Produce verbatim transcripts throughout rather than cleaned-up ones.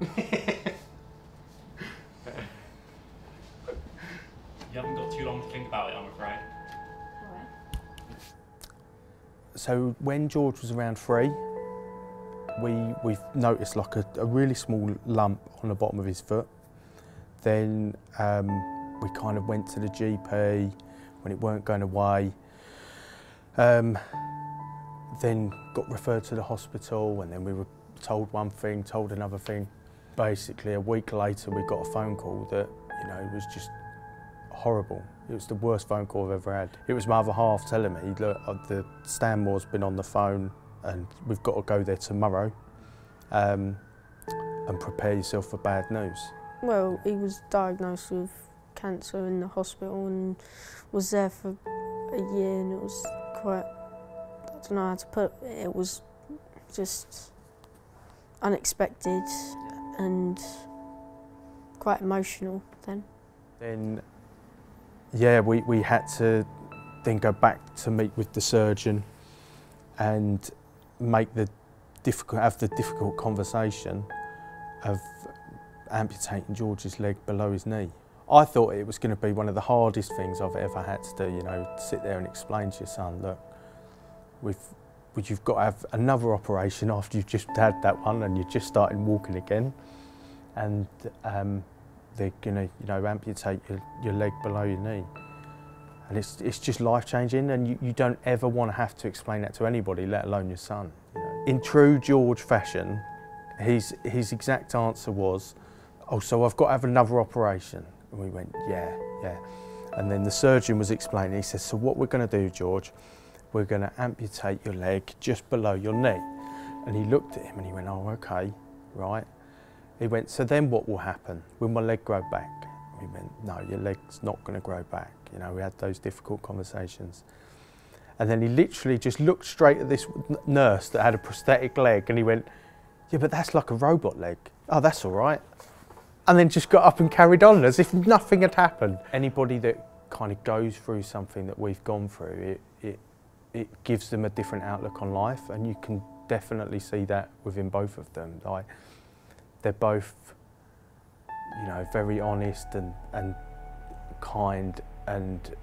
You haven't got too long to think about it, I'm afraid. So when George was around three, we, we've noticed like a, a really small lump on the bottom of his foot. Then um, we kind of went to the G P when it weren't going away. Um, then got referred to the hospital, and then we were told one thing, told another thing. Basically a week later we got a phone call that, you know, was just horrible. It was the worst phone call I've ever had. It was my other half telling me, look, the Stanmore's been on the phone and we've got to go there tomorrow, um, and prepare yourself for bad news. Well, he was diagnosed with cancer in the hospital and was there for a year, and it was quite, I don't know how to put it, it was just unexpected and quite emotional then. Then, yeah, we, we had to then go back to meet with the surgeon and make the difficult, have the difficult conversation of amputating George's leg below his knee. I thought it was going to be one of the hardest things I've ever had to do, you know, sit there and explain to your son, look, we've, you've got to have another operation after you've just had that one and you're just starting walking again, and um, they're going to, you know, amputate your, your leg below your knee. And it's, it's just life-changing, and you, you don't ever want to have to explain that to anybody, let alone your son. You know. In true George fashion, his, his exact answer was, oh, so I've got to have another operation. And we went, yeah, yeah. And then the surgeon was explaining, he says, so what we're going to do, George, we're going to amputate your leg just below your knee. And he looked at him and he went, oh, okay, right. He went, so then what will happen? Will my leg grow back? We went, no, your leg's not going to grow back. You know, we had those difficult conversations. And then he literally just looked straight at this nurse that had a prosthetic leg and he went, yeah, but that's like a robot leg. Oh, that's all right. And then just got up and carried on as if nothing had happened. Anybody that kind of goes through something that we've gone through, it, it, it gives them a different outlook on life, and you can definitely see that within both of them. Like, they're both, you know, very honest and, and kind and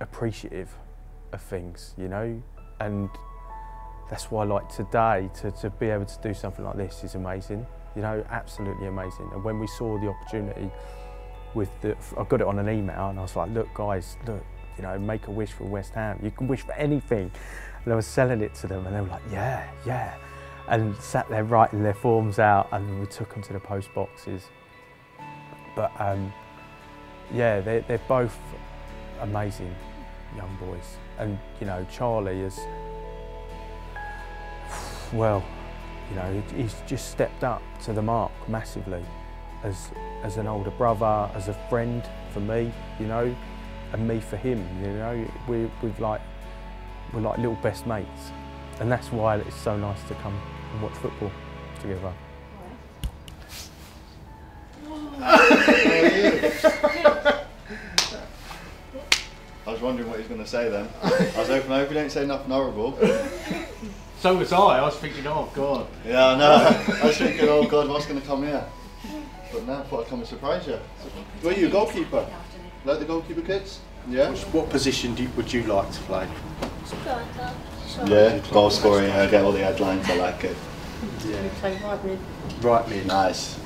appreciative of things, you know? And that's why, like, today, to, to be able to do something like this is amazing. You know, absolutely amazing. And when we saw the opportunity with the, I got it on an email and I was like, look guys, look, you know, make a wish for West Ham. You can wish for anything. And I was selling it to them and they were like, yeah, yeah. And sat there writing their forms out, and we took them to the post boxes. But um, yeah, they're, they're both amazing young boys. And, you know, Charlie is, well, you know, he's just stepped up to the mark massively as, as an older brother, as a friend for me, you know, and me for him, you know. We're, we've like, we're like little best mates, and that's why it's so nice to come and watch football together. I was wondering what he was going to say then. I was hoping, I hope you don't say nothing horrible. So was I, I was thinking, oh God. Yeah, I know. I was thinking, oh God, what's going to come here? But now I thought I'd come and surprise you. Were you a goalkeeper? Like the goalkeeper kids? Yeah. Which, what position do you, would you like to play? Striker. Yeah, goal scoring, I get all the headlines, I like it. Yeah. We play right mid. Right mid. Nice.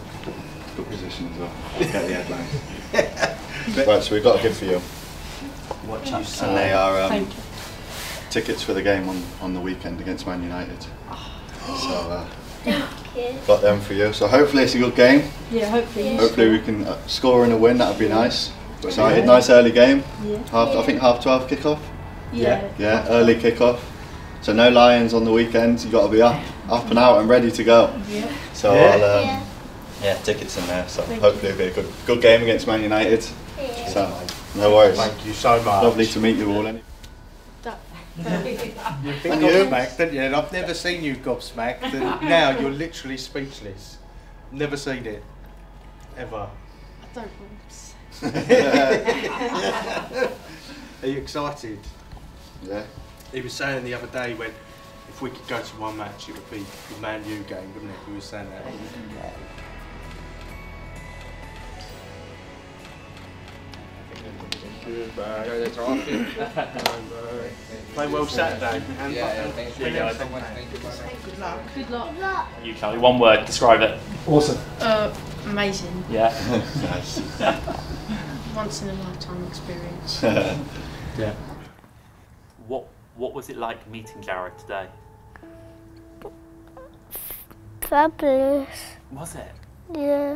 Good position as well, get the headlines. Right, so we've got a gift for you. What you say? And they are... Um, Thank you. Tickets for the game on, on the weekend against Man United. Oh. So, uh, thank you. Got them for you. So hopefully it's a good game. Yeah, hopefully. Yeah. Hopefully we can uh, score and a win, that would be nice. So yeah. Nice early game. Yeah. Half, yeah. I think half twelve kickoff. Yeah. Yeah, early kickoff. So no Lions on the weekend, you got to be up, up and out and ready to go. Yeah. So yeah. I'll, um, yeah. yeah, tickets in there. So thank hopefully you. It'll be a good, good game against Man United. Yeah. So no worries. Thank you so much. Lovely to meet you all. Anyway. You've been gobsmacked, didn't you? And I've never seen you gobsmacked, and now you're literally speechless. Never seen it. Ever. I don't want to. Are you excited? Yeah. He was saying the other day, when if we could go to one match, it would be the Man U game, wouldn't it? He was saying that. Cheers, bye. Enjoy the trophy. Bye. Play well Saturday. Yeah, yeah, thanks. Thank you, guys. Good luck. Good luck. You, Charlie, one word, describe it. Awesome. Uh, amazing. Yeah. Nice. Once in a lifetime experience. Yeah. What What was it like meeting Jarrod today? Fabulous. Was it? Yeah.